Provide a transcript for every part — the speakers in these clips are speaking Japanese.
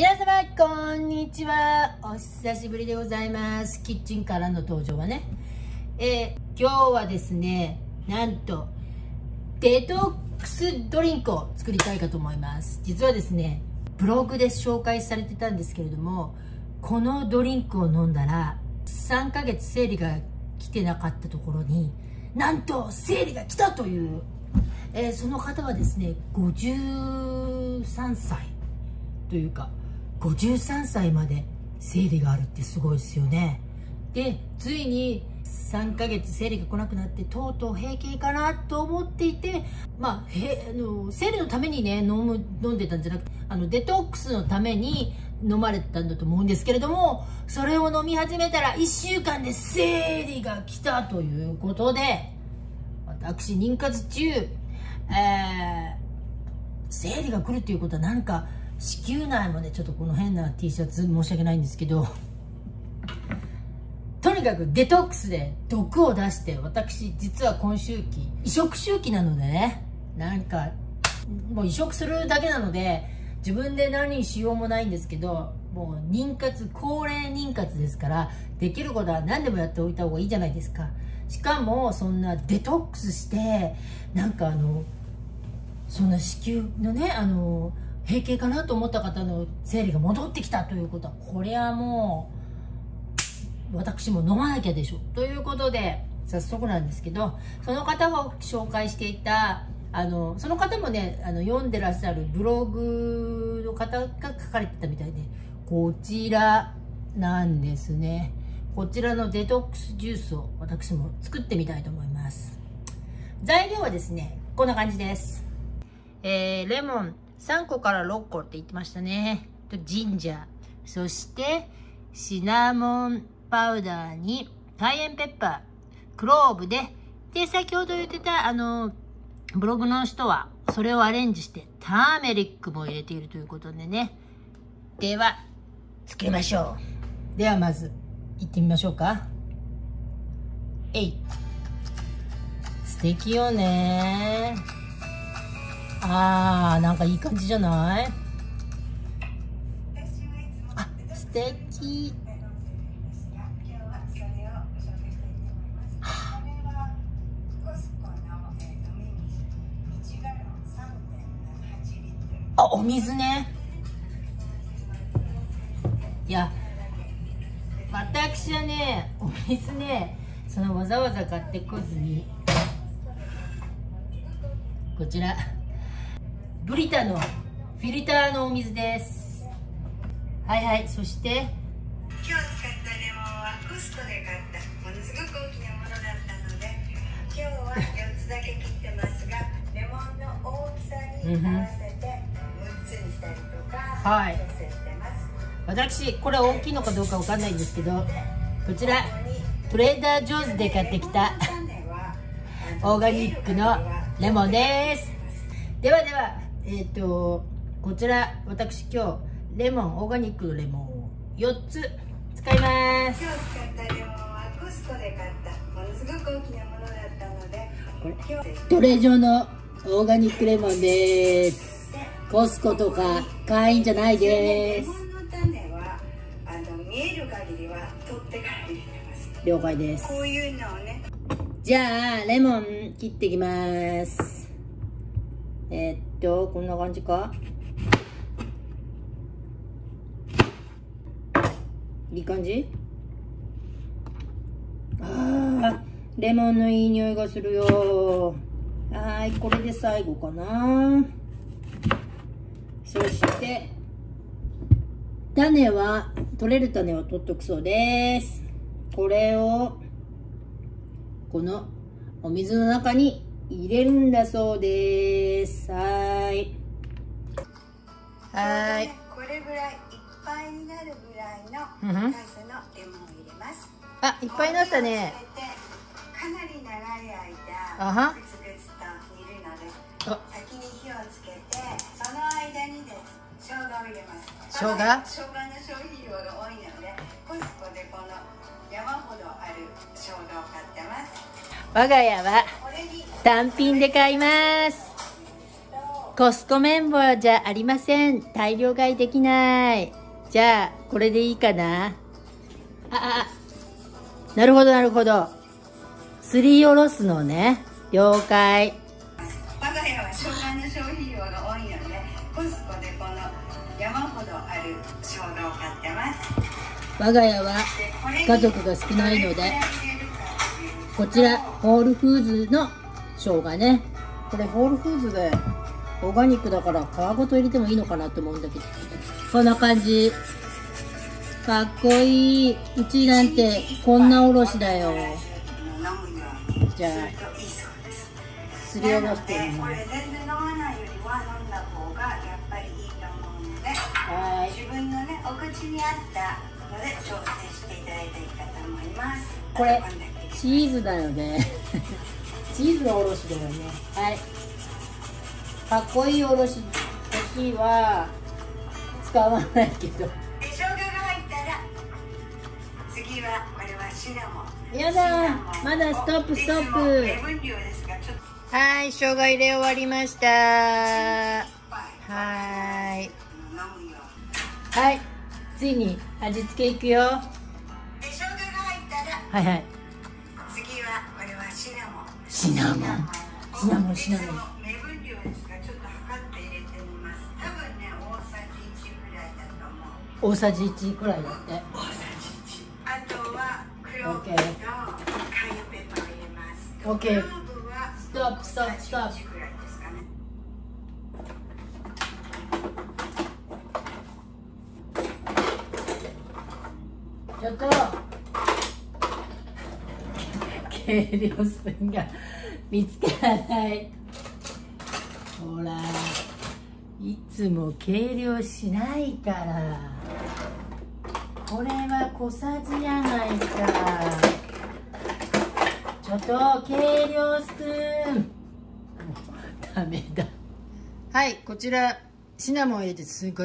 皆様こんにちは、お久しぶりでございます。キッチンからの登場はね、今日はですね、なんとデトックスドリンクを作りたいかと思います。実はですね、ブログで紹介されてたんですけれども、このドリンクを飲んだら3ヶ月生理が来てなかったところに、なんと生理が来たという、その方はですね、53歳というか53歳まで生理があるってすごいですよね。で、ついに3ヶ月生理が来なくなって、とうとう閉経かなと思っていて、まあ、生理のためにね飲んでたんじゃなくて、デトックスのために飲まれてたんだと思うんですけれども、それを飲み始めたら1週間で生理が来たということで、私妊活中、生理が来るということは、なんか子宮内もね、ちょっとこの変な T シャツ申し訳ないんですけど、とにかくデトックスで毒を出して、私実は今周期移植周期なのでね、なんかもう移植するだけなので自分で何しようもないんですけど、もう妊活、高齢妊活ですから、できることは何でもやっておいた方がいいじゃないですか。しかもそんなデトックスして、なんかそんな子宮のね、閉経かなと思った方の生理が戻ってきたということは、これはもう私も飲まなきゃでしょということで、早速なんですけど、その方を紹介していたその方もね、読んでらっしゃるブログの方が書かれてたみたいで、こちらなんですね。こちらのデトックスジュースを私も作ってみたいと思います。材料はですね、こんな感じです。レモン3個から6個って言ってましたね。ジンジャー、そしてシナモンパウダーにカイエンペッパー、クローブで先ほど言ってたブログの人はそれをアレンジしてターメリックも入れているということでね。では作りましょう。ではまずいってみましょうか。えい、素敵よね。あー、なんかいい感じじゃない？あ、素敵。あ、お水ね。いや、私はね、お水ね、そのわざわざ買ってこずに、こちらブリタのフィルターのお水です。はいはい。そして今日使ったレモンはコストで買ったものすごく大きなものだったので、今日は4つだけ切ってますがレモンの大きさに合わせて6つにしたりとか、はい、調整してます。私これ大きいのかどうかわかんないんですけど、こちらトレーダージョーズで買ってきたオーガニックのレモンです。ではでは、こちら私今日レモン、オーガニックのレモンを4つ使います。今日使ったレモンはコストで買ったものすごく大きなものだったので、これトレジョのオーガニックレモンです。コスコとか会員じゃないです。レモンの種は見える限りは取ってから入れてます。了解です。こういうのをね、じゃあレモン切ってきます。こんな感じか、いい感じ。あ、レモンのいい匂いがするよ。はい、これで最後かな。そして種は取れる種を取っとくそうです。これをこのお水の中に入れるんだそうです。はいはい、これぐらいいっぱいになるぐらいの数のレモンを入れます。あ、いっぱいになったね。かなり長い間グツグツと煮るので、先に火をつけて、その間にです生姜を入れます。生姜の消費量が多いのでコスコでこの山ほどある生姜を買ってます。我が家は単品で買います。コストメンバーじゃありません。大量買いできない。じゃあ、これでいいかな。なるほど、なるほど。すりおろすのね。了解。我が家は生姜の消費量が多いので、コストでこの山ほどある生姜を買ってます。我が家は家族が少ないので、こちらホールフーズの生姜ね。これホールフーズでオーガニックだから皮ごと入れてもいいのかなと思うんだけど、こんな感じ。かっこいい。うちなんてこんなおろしだよ。じゃあすりおろしてみます。はい。自分のねお口に合ったので調整していただいていいかと思います。これチーズだよね。チーズのおろしだよね。はい。かっこいいおろし欲しいは使わないけど。生姜が入ったら次はこれはシナモン。やだー。まだストップストップ。はい、生姜入れ終わりました。はい。はい。ついに味付けいくよ。生姜が入ったら。はいはい。シナモン、シナモン、シナモン。目分量ですが、ちょっと測って入れてみます。多分ね、大さじ1くらいだと思う。大さじ1くらいだって。大さじ1。あとは黒とカイペパーを入れます。オッケー。ストップ、ストップ、ストップ。ちょっと。計量スプーンが見つからない。ほら、いつも計量しないから。これは小さじやないか。ちょっと計量スプーンもうダメだ。はい、こちらシナモン入れてすご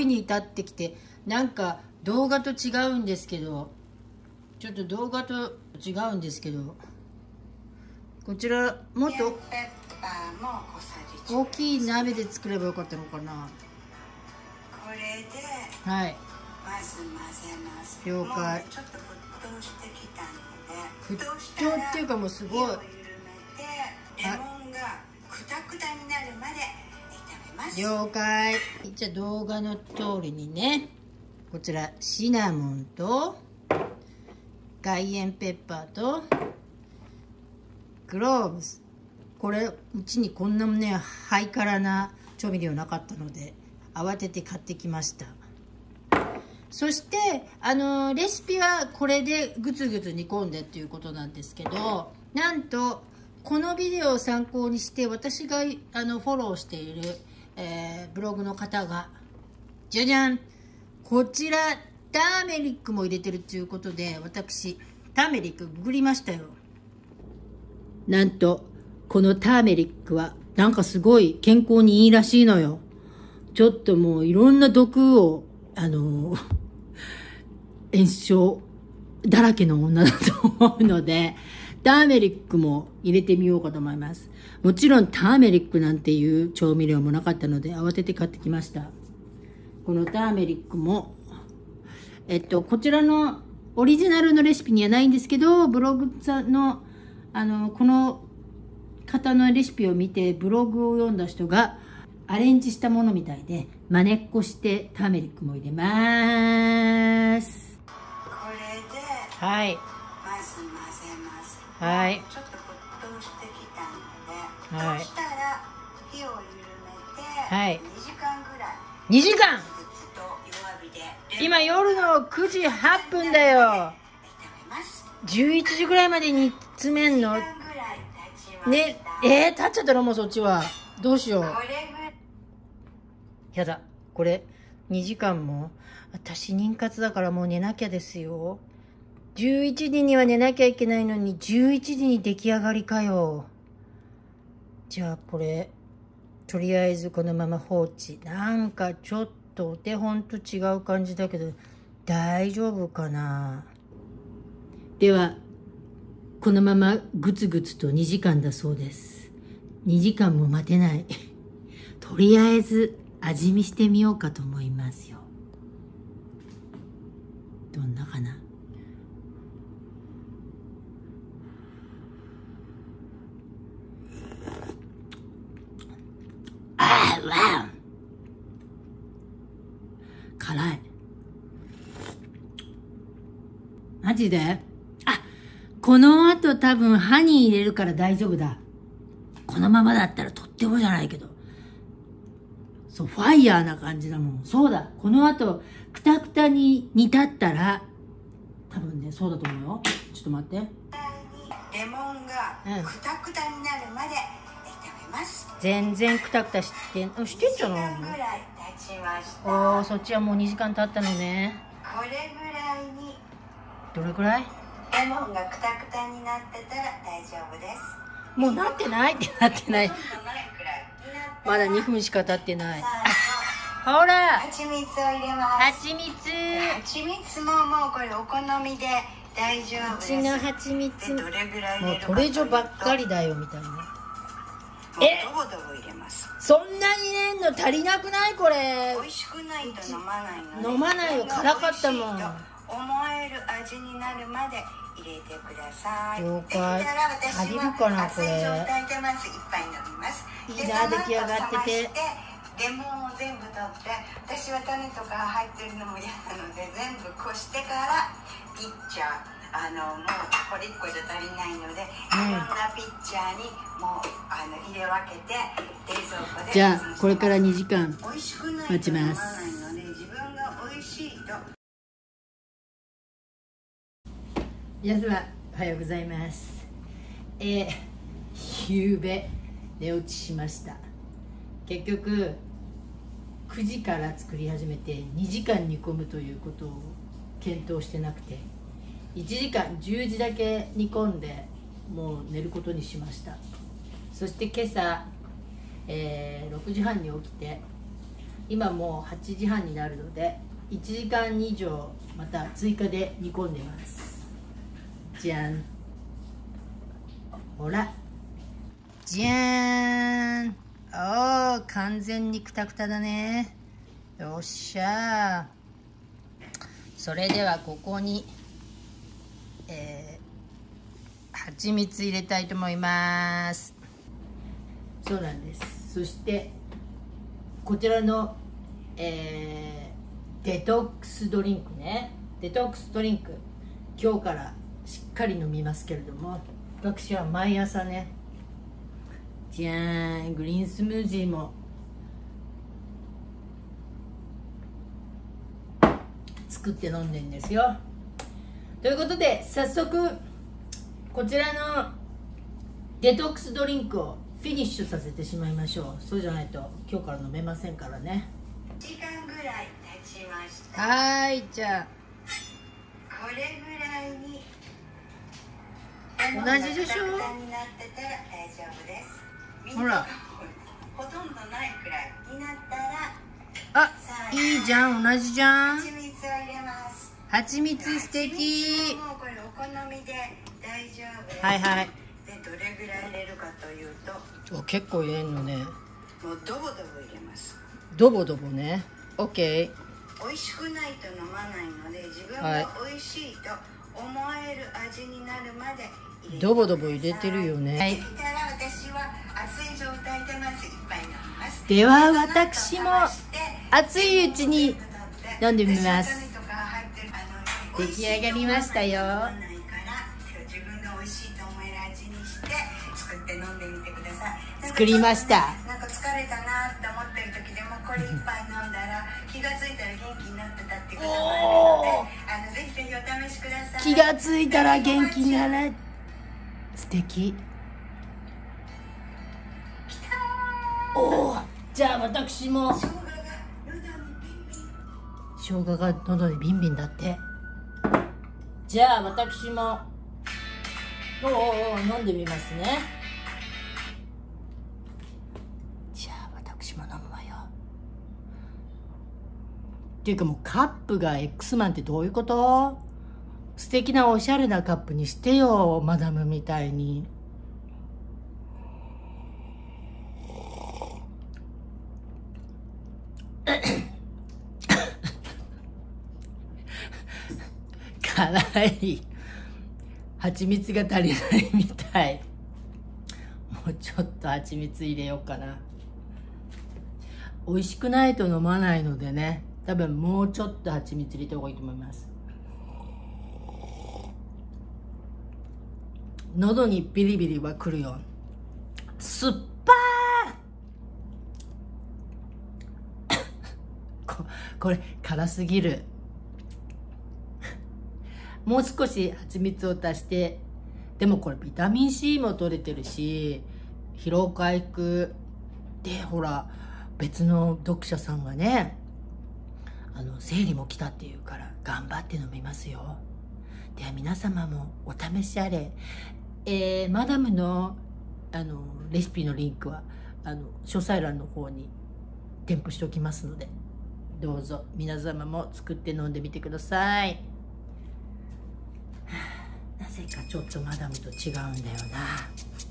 い煮立ってきて、なんか動画と違うんですけど、ちょっと動画と違うんですけど、こちらもっと大きい鍋で作ればよかったのかな。これで、はい、まず混ぜます。了解。ちょっと沸騰してきたので、沸騰っていうかもうすごい。火を緩めてレモンがくたくたになるまで炒めます。了解。じゃあ動画の通りにね、こちらシナモンと外塩ペッパーとクローブス。これうちにこんなねハイカラな調味料なかったので慌てて買ってきました。そしてレシピはこれでグツグツ煮込んでっていうことなんですけど、なんとこのビデオを参考にして私がフォローしている、ブログの方がじゃじゃん、こちらターメリックも入れてるということで、私ターメリックググりましたよ。なんとこのターメリックはなんかすごい健康にいいらしいのよ。ちょっともういろんな毒を炎症だらけの女だと思うので、ターメリックも入れてみようかと思います。もちろんターメリックなんていう調味料もなかったので慌てて買ってきました。このターメリックもこちらのオリジナルのレシピにはないんですけど、ブログの、この方のレシピを見て、ブログを読んだ人がアレンジしたものみたいで、まねっこしてターメリックも入れます。これで、はい。まず混ぜます。はい。ちょっと沸騰してきたので、はい。そしたら火を緩めて、はい。2時間ぐらい。2時間今夜の9時8分だよ。11時ぐらいまで煮詰めんのね。経っちゃったの。もうそっちはどうしよう。やだ、これ2時間も。私妊活だからもう寝なきゃですよ。11時には寝なきゃいけないのに11時に出来上がりかよ。じゃあこれとりあえずこのまま放置。なんかちょっとお手本と違う感じだけど大丈夫かな。ではこのままグツグツと2時間だそうです。2時間も待てないとりあえず味見してみようかと思いますよ。どんなかな。あー、わー、辛い。マジで？あ、この後多分歯に入れるから大丈夫だ。このままだったらとってもじゃないけど。そう、ファイヤーな感じだもん。そうだ、この後、くたくたに煮立ったら、多分ね、そうだと思うよ。ちょっと待って。レモンがくたくたになるまで炒めます。全然くたくたしてんじゃないの？おー、そっちはもう2時間経ったのね。これぐらいに。どれくらい？レモンがくたくたになってたら大丈夫です。もうなってないってなってない。まだ2分しか経ってない。ほら、蜂蜜を入れます。蜂蜜。蜂蜜ももうこれお好みで大丈夫です。うちの蜂蜜。どれぐらい？もうトレジョばっかりだよみたいな。え？ドボドボ入れます。そんなに入れんの足りなくないこれ？美味しくないと飲まないの。飲まないよ、辛かったもん。思える味になるまで入れてください。了解。足りるかなこれ。熱い状態でまず一杯飲みます。いいな、出来上がってて。レモンを全部取って、私は種とか入ってるのも嫌なので全部こしてからピッチャー。もうこれ1個じゃ足りないので、いろんなピッチャーにもう入れ分けて冷蔵庫で。じゃあこれから2時間待ちます。皆様おはようございます。ゆうべ寝落ちしました。結局9時から作り始めて2時間煮込むということを検討してなくて、1時間10時だけ煮込んでもう寝ることにしました。そして今朝、6時半に起きて、今もう8時半になるので1時間以上また追加で煮込んでます。じゃん、ほら、じゃーん。おー、完全にくたくただね。よっしゃー。それではここに蜂蜜入れたいと思います。そうなんです。そしてこちらの、デトックスドリンクね。デトックスドリンク今日からしっかり飲みますけれども、私は毎朝ね、じゃーん、グリーンスムージーも作って飲んでるんですよ。ということで早速こちらのデトックスドリンクをフィニッシュさせてしまいましょう。そうじゃないと今日から飲めませんからね。時間ぐらい経ちました。はい、じゃあこれぐらいに同じでしょ。ほら、ほとんどないくらいになったら、あ、いいじゃん、同じじゃん。蜂蜜を入れます。蜂蜜素敵。もうこれお好みで大丈夫です。はいはい。でどれぐらい入れるかというと、結構入れるのね。もうドボドボ入れます。ドボドボね。オッケー。美味しくないと飲まないので、自分が美味しいと思える味になるまで。ドボドボ入れてるよね。はい。では私も熱いうちに飲んでみます。出来上がりましたよ。作りました。なんか疲れたなって思ってる時でもこれ一杯飲んだら気がついたら元気になってたっていうこともあるので、ぜひぜひお試しください。気がついたら元気になれ、素敵。おお、じゃあ私も生姜が喉にビンビンだって。じゃあ私も飲んでみますね。じゃあ私も飲むわよ。っていうかもうカップが X マンってどういうこと？素敵なおしゃれなカップにしてよ、マダムみたいに。辛い。蜂蜜が足りないみたい。もうちょっと蜂蜜入れようかな。美味しくないと飲まないのでね、多分もうちょっと蜂蜜入れた方がいいと思います。喉にビリビリはくるよ。酸っぱーこれ辛すぎる。もう少し蜂蜜を足して、でもこれビタミン C も取れてるし、疲労回復で、ほら別の読者さんがね、生理も来たっていうから頑張って飲みますよ。では皆様もお試しあれ。マダムのレシピのリンクは詳細欄の方に添付しておきますので、どうぞ皆様も作って飲んでみてください。なぜかちょっとマダムと違うんだよな。